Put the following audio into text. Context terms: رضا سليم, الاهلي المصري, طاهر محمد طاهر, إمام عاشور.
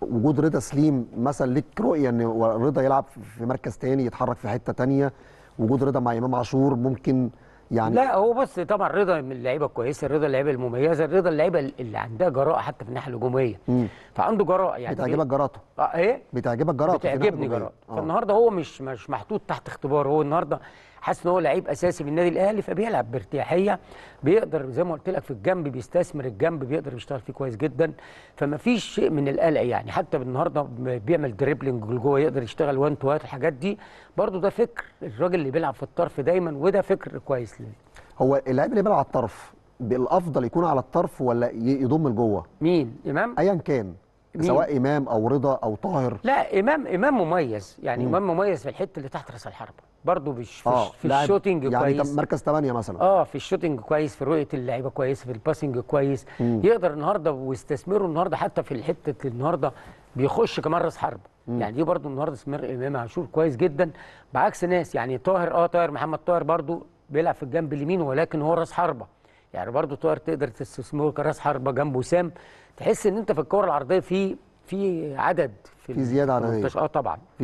وجود رضا سليم مثلا ليك رؤيه ان رضا يلعب في مركز تاني، يتحرك في حته تانيه، وجود رضا مع امام عاشور ممكن يعني؟ لا هو بص، طبعا رضا من اللعيبه الكويسه، رضا اللعيبه المميزه، رضا اللعيبه اللي عندها جراءه حتى في الناحيه الهجوميه، فعنده جراءه يعني. بتعجبك جراءته؟ ايه؟ بتعجبك جراءته؟ بتعجبني جراءته. فالنهارده هو مش محطوط تحت اختبار، هو النهارده حاسس ان هو لعيب اساسي بالنادي الاهلي، فبيلعب بارتياحيه، بيقدر زي ما قلت لك في الجنب، بيستثمر الجنب، بيقدر يشتغل فيه كويس جدا، فما فيش شيء من القلق يعني. حتى النهارده بيعمل دريبلينج لجوه، يقدر يشتغل 1 تو 1، الحاجات دي برده ده فكر الراجل اللي بيلعب في الطرف دايما، وده فكر كويس ليه. هو اللاعب اللي بيلعب على الطرف الافضل يكون على الطرف ولا يضم لجوه؟ مين؟ امام؟ ايا كان، سواء امام او رضا او طاهر. لا امام مميز يعني، امام مميز في الحته اللي تحت راس الحربه برضه، في الشوتنج يعني كويس يعني، مركز 8 مثلا، في الشوتنج كويس، في رؤيه اللعيبه كويس، في الباسنج كويس، يقدر النهارده ويستثمره النهارده حتى في الحته النهارده بيخش كمان راس حربه يعني، دي برضه النهارده استثمار امام عاشور كويس جدا، بعكس ناس يعني طاهر. طاهر محمد طاهر برضه بيلعب في الجنب اليمين، ولكن هو راس حربه يعني، برضه طاهر تقدر تستثمره كراس حربه جنب وسام، تحس ان انت في الكره العرضيه في عدد، في زياده عدديه. طبعا.